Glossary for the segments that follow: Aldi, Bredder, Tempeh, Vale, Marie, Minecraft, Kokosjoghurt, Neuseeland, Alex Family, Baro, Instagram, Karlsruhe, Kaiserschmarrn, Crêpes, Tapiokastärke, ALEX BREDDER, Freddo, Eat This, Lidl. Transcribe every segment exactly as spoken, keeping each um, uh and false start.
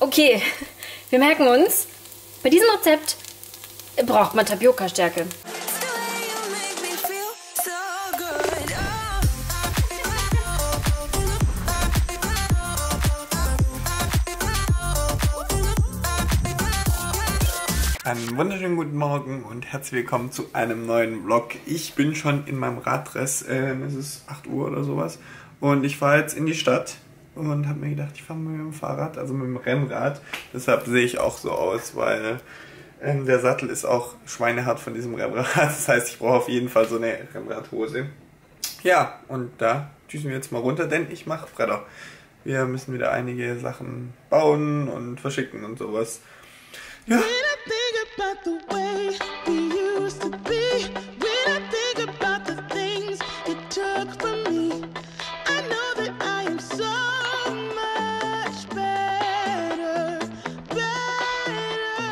Okay, wir merken uns, bei diesem Rezept braucht man Tapiokastärke. Einen wunderschönen guten Morgen und herzlich willkommen zu einem neuen Vlog. Ich bin schon in meinem Raddress, äh, es ist acht Uhr oder sowas und ich fahre jetzt in die Stadt und habe mir gedacht, ich fahre mit dem Fahrrad, also mit dem Rennrad. Deshalb sehe ich auch so aus, weil äh, der Sattel ist auch schweinehart von diesem Rennrad. Das heißt, ich brauche auf jeden Fall so eine Rennradhose. Ja, und da düsen wir jetzt mal runter, denn ich mache Freddo. Wir müssen wieder einige Sachen bauen und verschicken und sowas. Ja.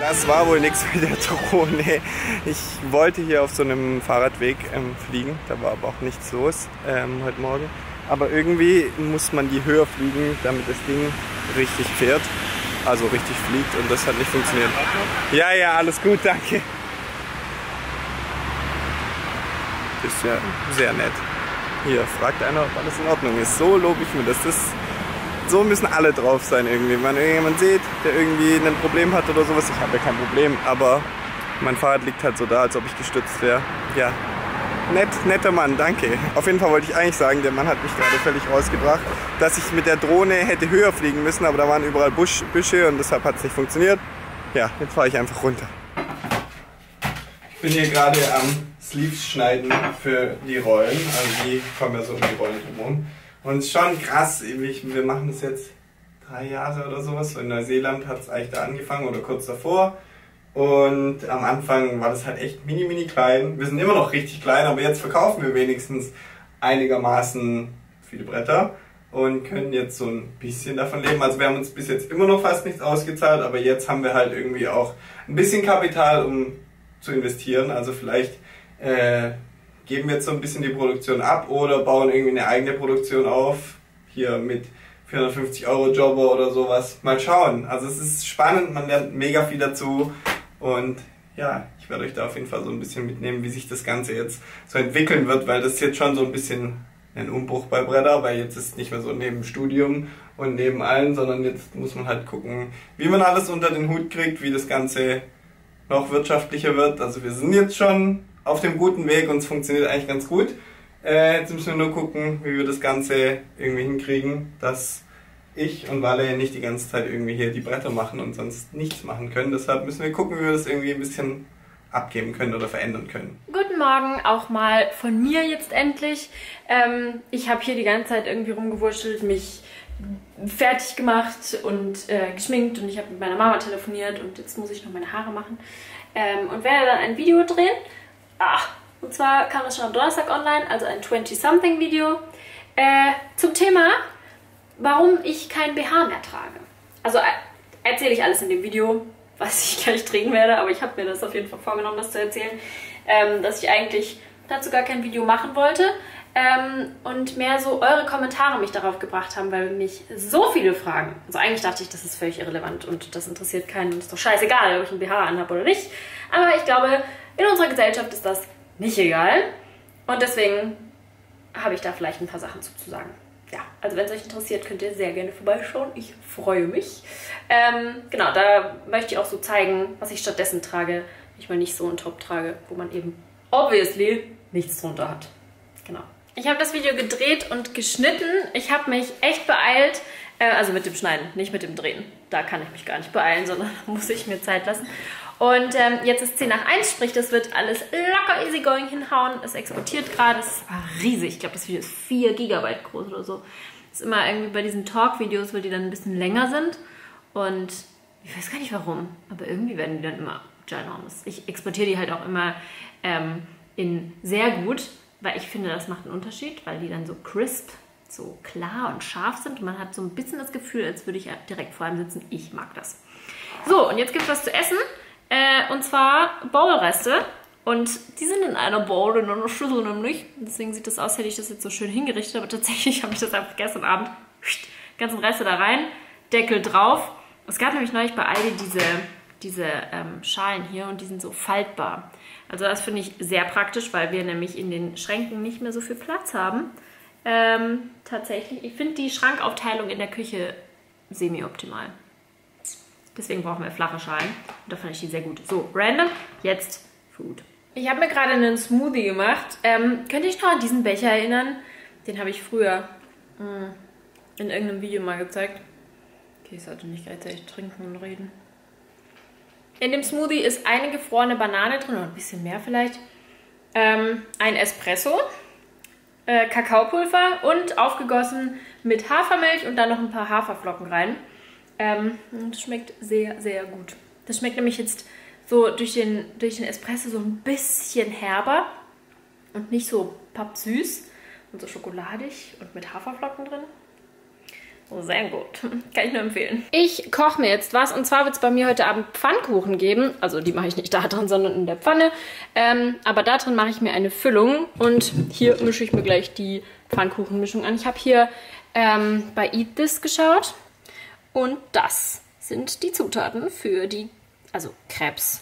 Das war wohl nichts mit der Drohne. Ich wollte hier auf so einem Fahrradweg ähm, fliegen, da war aber auch nichts los ähm, heute Morgen. Aber irgendwie muss man die höher fliegen, damit das Ding richtig fährt. Also richtig fliegt, und das hat nicht funktioniert. Ja, ja, alles gut, danke. Ist ja sehr nett. Hier fragt einer, ob alles in Ordnung ist. So lobe ich mir das. Das so müssen alle drauf sein irgendwie. Wenn man irgendjemanden sieht, der irgendwie ein Problem hat oder sowas. Ich habe ja kein Problem, aber mein Fahrrad liegt halt so da, als ob ich gestützt wäre. Ja, nett, netter Mann, danke. Auf jeden Fall wollte ich eigentlich sagen, der Mann hat mich gerade völlig rausgebracht, dass ich mit der Drohne hätte höher fliegen müssen, aber da waren überall Busch, Büsche und deshalb hat es nicht funktioniert. Ja, jetzt fahre ich einfach runter. Ich bin hier gerade am Sleeves schneiden für die Rollen, also die kommen ja so um die Rollen drumherum. Und schon krass, wir machen das jetzt drei Jahre oder sowas, in Neuseeland hat es eigentlich da angefangen oder kurz davor. Und am Anfang war das halt echt mini, mini klein. Wir sind immer noch richtig klein, aber jetzt verkaufen wir wenigstens einigermaßen viele Bretter und können jetzt so ein bisschen davon leben. Also wir haben uns bis jetzt immer noch fast nichts ausgezahlt, aber jetzt haben wir halt irgendwie auch ein bisschen Kapital, um zu investieren. Also vielleicht äh, geben wir jetzt so ein bisschen die Produktion ab oder bauen irgendwie eine eigene Produktion auf, hier mit vierhundertfünfzig Euro Jobber oder sowas. Mal schauen. Also es ist spannend, man lernt mega viel dazu. Und ja, ich werde euch da auf jeden Fall so ein bisschen mitnehmen, wie sich das Ganze jetzt so entwickeln wird, weil das ist jetzt schon so ein bisschen ein Umbruch bei Bredder, weil jetzt ist nicht mehr so neben Studium und neben allen, sondern jetzt muss man halt gucken, wie man alles unter den Hut kriegt, wie das Ganze noch wirtschaftlicher wird. Also wir sind jetzt schon auf dem guten Weg und es funktioniert eigentlich ganz gut. Äh, jetzt müssen wir nur gucken, wie wir das Ganze irgendwie hinkriegen, dass ich und Vale nicht die ganze Zeit irgendwie hier die Bretter machen und sonst nichts machen können. Deshalb müssen wir gucken, wie wir das irgendwie ein bisschen abgeben können oder verändern können. Guten Morgen auch mal von mir jetzt endlich. Ähm, ich habe hier die ganze Zeit irgendwie rumgewurschtelt, mich fertig gemacht und äh, geschminkt und ich habe mit meiner Mama telefoniert und jetzt muss ich noch meine Haare machen ähm, und werde dann ein Video drehen. Ah, und zwar kam das schon am Donnerstag online, also ein twenty something Video äh, zum Thema, warum ich kein B H mehr trage. Also erzähle ich alles in dem Video, was ich gleich drehen werde, aber ich habe mir das auf jeden Fall vorgenommen, das zu erzählen, ähm, dass ich eigentlich dazu gar kein Video machen wollte ähm, und mehr so eure Kommentare mich darauf gebracht haben, weil mich so viele fragen. Also eigentlich dachte ich, das ist völlig irrelevant und das interessiert keinen und ist doch scheißegal, ob ich ein B H anhabe oder nicht. Aber ich glaube, in unserer Gesellschaft ist das nicht egal und deswegen habe ich da vielleicht ein paar Sachen zu, zu sagen. Ja, also wenn es euch interessiert, könnt ihr sehr gerne vorbeischauen. Ich freue mich. Ähm, genau, da möchte ich auch so zeigen, was ich stattdessen trage. Wenn ich mal nicht so einen Top trage, wo man eben obviously nichts drunter hat. Genau. Ich habe das Video gedreht und geschnitten. Ich habe mich echt beeilt. Äh, also mit dem Schneiden, nicht mit dem Drehen. Da kann ich mich gar nicht beeilen, sondern da muss ich mir Zeit lassen. Und ähm, jetzt ist zehn nach eins, sprich, das wird alles locker easygoing hinhauen. Es exportiert gerade, es war riesig. Ich glaube, das Video ist vier Gigabyte groß oder so. Das ist immer irgendwie bei diesen Talk-Videos, weil die dann ein bisschen länger sind. Und ich weiß gar nicht warum, aber irgendwie werden die dann immer ginormous. Ich exportiere die halt auch immer ähm, in sehr gut, weil ich finde, das macht einen Unterschied, weil die dann so crisp, so klar und scharf sind. Und man hat so ein bisschen das Gefühl, als würde ich direkt vor einem sitzen. Ich mag das. So, und jetzt gibt es was zu essen. Äh, und zwar Bowlreste. Und die sind in einer Bowl, in einer Schüssel nämlich. Deswegen sieht das aus, hätte ich das jetzt so schön hingerichtet. Aber tatsächlich habe ich das einfach gestern Abend, die ganzen Reste da rein, Deckel drauf. Es gab nämlich neulich bei Aldi diese, diese ähm, Schalen hier und die sind so faltbar. Also das finde ich sehr praktisch, weil wir nämlich in den Schränken nicht mehr so viel Platz haben. Ähm, tatsächlich, ich finde die Schrankaufteilung in der Küche semi-optimal. Deswegen brauchen wir flache Schalen. Und da fand ich die sehr gut. So, random, jetzt Food. Ich habe mir gerade einen Smoothie gemacht. Ähm, könnt ihr euch noch an diesen Becher erinnern? Den habe ich früher mh, in irgendeinem Video mal gezeigt. Okay, ich sollte nicht gleichzeitig trinken und reden. In dem Smoothie ist eine gefrorene Banane drin, oder ein bisschen mehr vielleicht. Ähm, ein Espresso, äh, Kakaopulver und aufgegossen mit Hafermilch und dann noch ein paar Haferflocken rein. Ähm, und das schmeckt sehr, sehr gut. Das schmeckt nämlich jetzt so durch den, durch den Espresso so ein bisschen herber und nicht so pappsüß und so schokoladig und mit Haferflocken drin. Oh, sehr gut. Kann ich nur empfehlen. Ich koche mir jetzt was und zwar wird es bei mir heute Abend Pfannkuchen geben. Also die mache ich nicht da drin, sondern in der Pfanne. Ähm, aber da drin mache ich mir eine Füllung und hier mische ich mir gleich die Pfannkuchenmischung an. Ich habe hier ähm, bei Eat This geschaut. Und das sind die Zutaten für die, also Crêpes.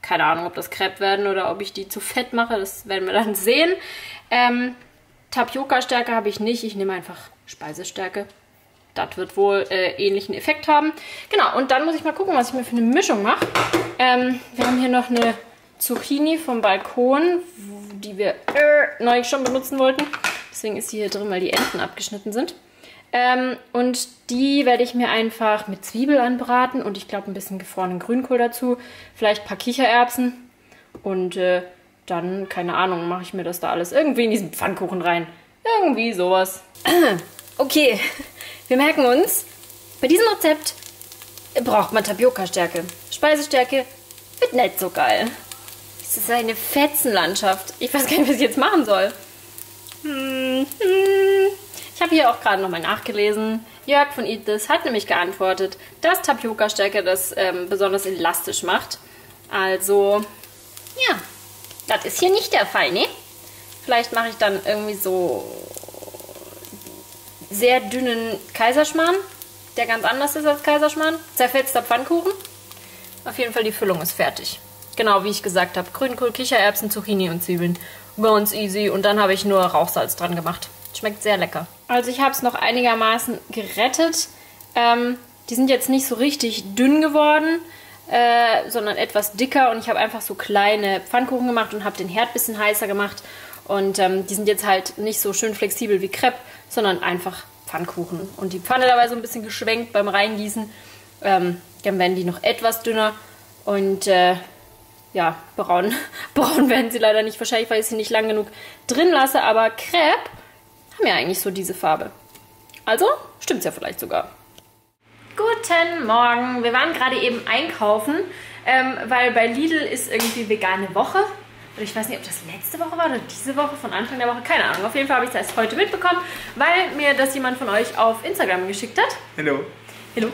Keine Ahnung, ob das Crêpes werden oder ob ich die zu fett mache, das werden wir dann sehen. Ähm, Tapiokastärke habe ich nicht, ich nehme einfach Speisestärke. Das wird wohl äh, ähnlichen Effekt haben. Genau, und dann muss ich mal gucken, was ich mir für eine Mischung mache. Ähm, wir haben hier noch eine Zucchini vom Balkon, die wir äh, neulich schon benutzen wollten. Deswegen ist sie hier drin, weil die Enden abgeschnitten sind. Ähm, und die werde ich mir einfach mit Zwiebel anbraten und ich glaube ein bisschen gefrorenen Grünkohl dazu. Vielleicht ein paar Kichererbsen und äh, dann, keine Ahnung, mache ich mir das da alles irgendwie in diesen Pfannkuchen rein. Irgendwie sowas. Okay, wir merken uns, bei diesem Rezept braucht man Tapiokastärke. Speisestärke wird nicht so geil. Es ist eine Fetzenlandschaft. Ich weiß gar nicht, was ich jetzt machen soll. Hm, hm. Ich habe hier auch gerade nochmal nachgelesen. Jörg von Eat This hat nämlich geantwortet, dass Tapiokastärke das ähm, besonders elastisch macht. Also, ja, das ist hier nicht der Fall, ne? Vielleicht mache ich dann irgendwie so sehr dünnen Kaiserschmarrn, der ganz anders ist als Kaiserschmarrn. Zerfetzter Pfannkuchen. Auf jeden Fall, die Füllung ist fertig. Genau wie ich gesagt habe, Grünkohl, Kichererbsen, Zucchini und Zwiebeln. Ganz easy. Und dann habe ich nur Rauchsalz dran gemacht. Schmeckt sehr lecker. Also ich habe es noch einigermaßen gerettet. Ähm, die sind jetzt nicht so richtig dünn geworden, äh, sondern etwas dicker. Und ich habe einfach so kleine Pfannkuchen gemacht und habe den Herd ein bisschen heißer gemacht. Und ähm, die sind jetzt halt nicht so schön flexibel wie Crêpes, sondern einfach Pfannkuchen. Und die Pfanne dabei so ein bisschen geschwenkt beim Reingießen. Ähm, dann werden die noch etwas dünner. Und äh, ja, braun. braun werden sie leider nicht. Wahrscheinlich, weil ich sie nicht lang genug drin lasse. Aber Crêpes haben ja eigentlich so diese Farbe. Also stimmt's ja vielleicht sogar. Guten Morgen. Wir waren gerade eben einkaufen, ähm, weil bei Lidl ist irgendwie vegane Woche. Und ich weiß nicht, ob das letzte Woche war oder diese Woche, von Anfang der Woche. Keine Ahnung. Auf jeden Fall habe ich das erst heute mitbekommen, weil mir das jemand von euch auf Instagram geschickt hat. Hallo. Hallo.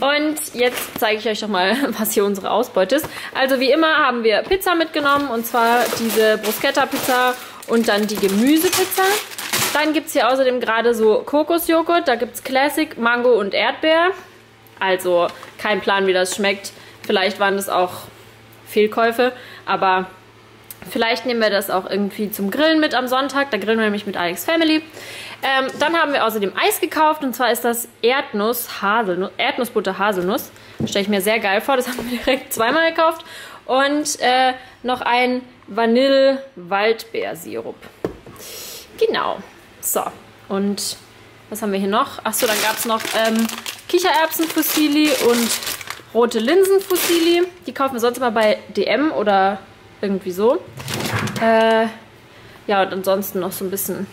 Und jetzt zeige ich euch doch mal, was hier unsere Ausbeute ist. Also wie immer haben wir Pizza mitgenommen. Und zwar diese Bruschetta-Pizza und dann die Gemüsepizza. Dann gibt es hier außerdem gerade so Kokosjoghurt. Da gibt es Classic, Mango und Erdbeer. Also kein Plan, wie das schmeckt. Vielleicht waren das auch Fehlkäufe. Aber vielleicht nehmen wir das auch irgendwie zum Grillen mit am Sonntag. Da grillen wir nämlich mit Alex Family. Ähm, dann haben wir außerdem Eis gekauft. Und zwar ist das Erdnuss, Haselnuss, Erdnussbutter Haselnuss. Stelle ich mir sehr geil vor. Das haben wir direkt zweimal gekauft. Und äh, noch ein Vanille-Waldbeersirup. Genau. So, und was haben wir hier noch? Achso, dann gab es noch ähm, Kichererbsenfusilli und rote Linsenfusilli. Die kaufen wir sonst immer bei D M oder irgendwie so. Äh, ja, und ansonsten noch so ein bisschen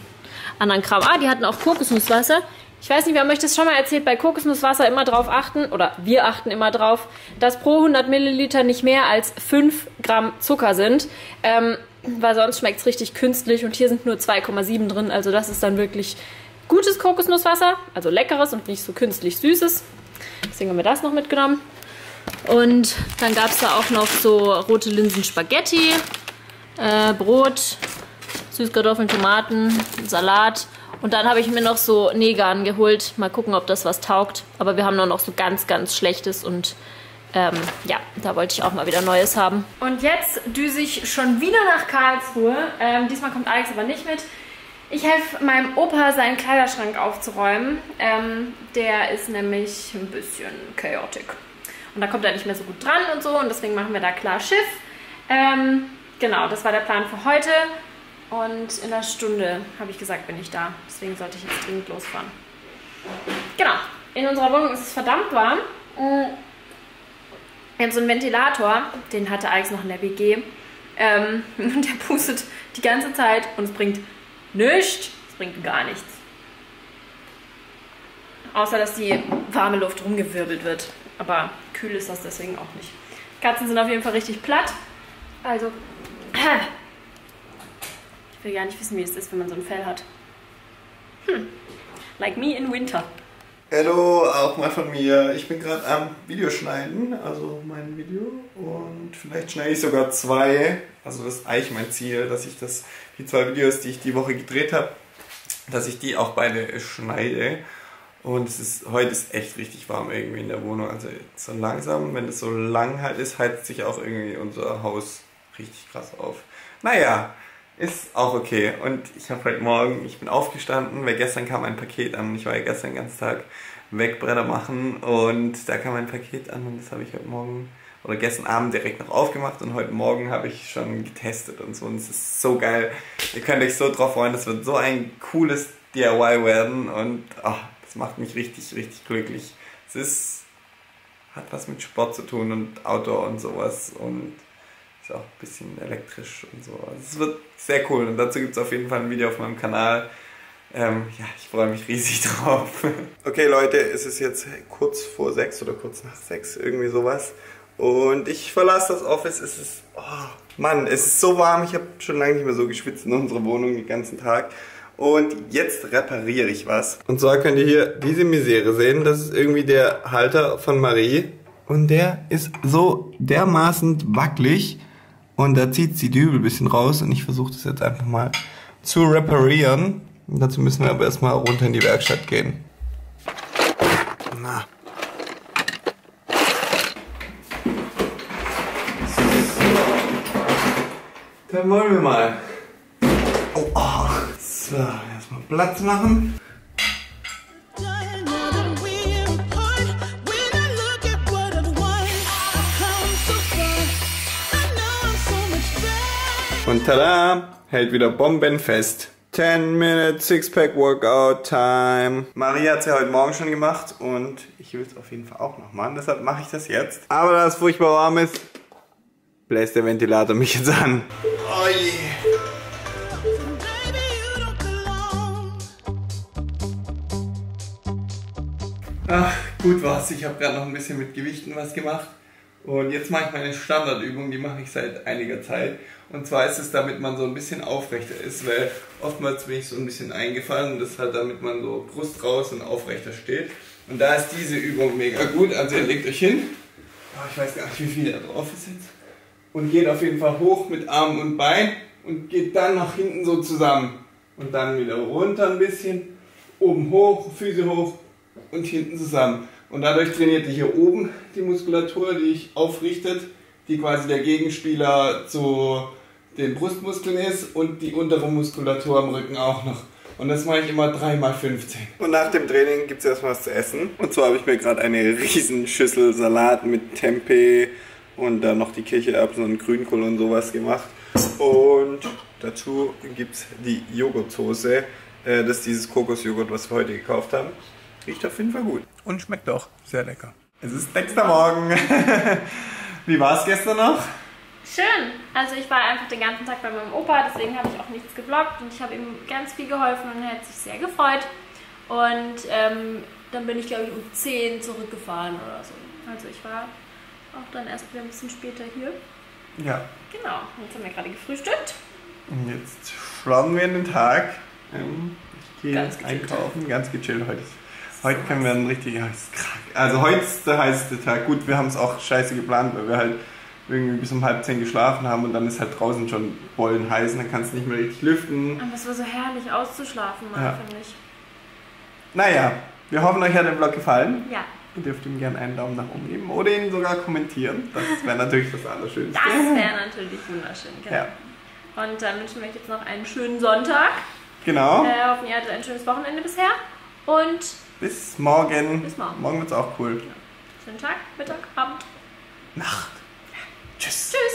anderen Kram. Ah, die hatten auch Kokosnusswasser. Ich weiß nicht, wer möchte es schon mal erzählt, bei Kokosnusswasser immer drauf achten, oder wir achten immer drauf, dass pro hundert Milliliter nicht mehr als fünf Gramm Zucker sind. Ähm, weil sonst schmeckt es richtig künstlich und hier sind nur zwei Komma sieben drin. Also das ist dann wirklich gutes Kokosnusswasser, also leckeres und nicht so künstlich süßes. Deswegen haben wir das noch mitgenommen. Und dann gab es da auch noch so rote Linsen Spaghetti, äh, Brot, Süßkartoffeln, Tomaten, Salat Und dann habe ich mir noch so Negan geholt. Mal gucken, ob das was taugt. Aber wir haben nur noch so ganz, ganz Schlechtes und ähm, ja, da wollte ich auch mal wieder Neues haben. Und jetzt düse ich schon wieder nach Karlsruhe. Ähm, diesmal kommt Alex aber nicht mit. Ich helfe meinem Opa, seinen Kleiderschrank aufzuräumen. Ähm, der ist nämlich ein bisschen chaotic. Und da kommt er nicht mehr so gut dran und so. Und deswegen machen wir da klar Schiff. Ähm, genau, das war der Plan für heute. Und in einer Stunde, habe ich gesagt, bin ich da. Deswegen sollte ich jetzt dringend losfahren. Genau. In unserer Wohnung ist es verdammt warm. Wir haben so einen Ventilator. Den hatte Alex noch in der W G. Ähm, und der pustet die ganze Zeit. Und es bringt nichts. Es bringt gar nichts. Außer, dass die warme Luft rumgewirbelt wird. Aber kühl ist das deswegen auch nicht. Katzen sind auf jeden Fall richtig platt. Also... Ich will gar nicht wissen, wie es ist, wenn man so ein Fell hat. Hm. Like me in winter. Hallo, auch mal von mir. Ich bin gerade am Videoschneiden, also mein Video. Und vielleicht schneide ich sogar zwei. Also das ist eigentlich mein Ziel, dass ich das, die zwei Videos, die ich die Woche gedreht habe, dass ich die auch beide schneide. Und es ist, heute ist echt richtig warm irgendwie in der Wohnung. Also so langsam, wenn es so lang halt ist, heizt sich auch irgendwie unser Haus richtig krass auf. Naja. Ist auch okay. Und ich habe heute Morgen, ich bin aufgestanden, weil gestern kam ein Paket an. Ich war ja gestern den ganzen Tag weg, Bredder machen. Und da kam ein Paket an und das habe ich heute Morgen oder gestern Abend direkt noch aufgemacht. Und heute Morgen habe ich schon getestet und so. Und es ist so geil. Ihr könnt euch so drauf freuen. Das wird so ein cooles D I Y werden. Und oh, das macht mich richtig, richtig glücklich. Es ist, hat was mit Sport zu tun und Outdoor und sowas. Und auch ein bisschen elektrisch und so. Also es wird sehr cool und dazu gibt es auf jeden Fall ein Video auf meinem Kanal. Ähm, ja, ich freue mich riesig drauf. Okay Leute, es ist jetzt kurz vor sechs oder kurz nach sechs, irgendwie sowas. Und ich verlasse das Office. Es ist, oh Mann, es ist so warm. Ich habe schon lange nicht mehr so geschwitzt in unserer Wohnung den ganzen Tag. Und jetzt repariere ich was. Und zwar könnt ihr hier diese Misere sehen. Das ist irgendwie der Halter von Marie. Und der ist so dermaßen wackelig. Und da zieht die Dübel ein bisschen raus und ich versuche das jetzt einfach mal zu reparieren. Und dazu müssen wir aber erstmal runter in die Werkstatt gehen. Na. Dann wollen wir mal. Oh, oh. So, erstmal Platz machen. Und tada, hält wieder bombenfest. ten minute Sixpack Workout Time. Maria hat es ja heute Morgen schon gemacht und ich will es auf jeden Fall auch noch machen, deshalb mache ich das jetzt. Aber da es furchtbar warm ist, bläst der Ventilator mich jetzt an. Oh yeah. Ach, gut war's. Ich habe gerade noch ein bisschen mit Gewichten was gemacht. Und jetzt mache ich meine Standardübung, die mache ich seit einiger Zeit. Und zwar ist es, damit man so ein bisschen aufrechter ist, weil oftmals bin ich so ein bisschen eingefallen und das ist halt, damit man so Brust raus und aufrechter steht. Und da ist diese Übung mega gut, also ihr legt euch hin. Oh, ich weiß gar nicht, wie viel da drauf ist jetzt. Und geht auf jeden Fall hoch mit Arm und Bein und geht dann nach hinten so zusammen. Und dann wieder runter ein bisschen, oben hoch, Füße hoch und hinten zusammen. Und dadurch trainiert ihr hier oben die Muskulatur, die sich aufrichtet, die quasi der Gegenspieler zu den Brustmuskeln ist und die untere Muskulatur am Rücken auch noch. Und das mache ich immer drei mal fünfzehn. Und nach dem Training gibt es erstmal was zu essen. Und zwar habe ich mir gerade eine riesen Schüssel Salat mit Tempeh und dann noch die Kichererbsen und Grünkohl und sowas gemacht. Und dazu gibt es die Joghurtsoße. Das ist dieses Kokosjoghurt, was wir heute gekauft haben. Riecht auf jeden Fall gut. Und schmeckt auch sehr lecker. Es ist nächster Morgen. Wie war es gestern noch? Schön. Also ich war einfach den ganzen Tag bei meinem Opa, deswegen habe ich auch nichts gebloggt. Und ich habe ihm ganz viel geholfen und er hat sich sehr gefreut. Und ähm, dann bin ich, glaube ich, um zehn zurückgefahren oder so. Also ich war auch dann erst wieder ein bisschen später hier. Ja. Genau. Jetzt haben wir gerade gefrühstückt. Und jetzt schlafen wir in den Tag. Ähm, ich gehe jetzt einkaufen. Ganz gechillt heute. Heute können wir ein richtig heiß. Also heute ist der heißeste Tag. Gut, wir haben es auch scheiße geplant, weil wir halt irgendwie bis um halb zehn geschlafen haben und dann ist halt draußen schon bollenheiß und dann kannst du nicht mehr richtig lüften. Aber es war so herrlich auszuschlafen, ja. finde ich. Naja, wir hoffen, euch hat der Vlog gefallen. Ja. Ihr dürft ihm gerne einen Daumen nach oben geben oder ihn sogar kommentieren. Das wäre natürlich das Allerschönste. Das wäre natürlich wunderschön, genau. Ja. Und dann wünschen wir euch jetzt noch einen schönen Sonntag. Genau. Äh, hoffen, ihr hattet ein schönes Wochenende bisher. Und bis morgen. Bis morgen. Morgen wird's auch cool. Genau. Schönen Tag, Mittag, Abend. Nacht. Tschüss. Tschüss.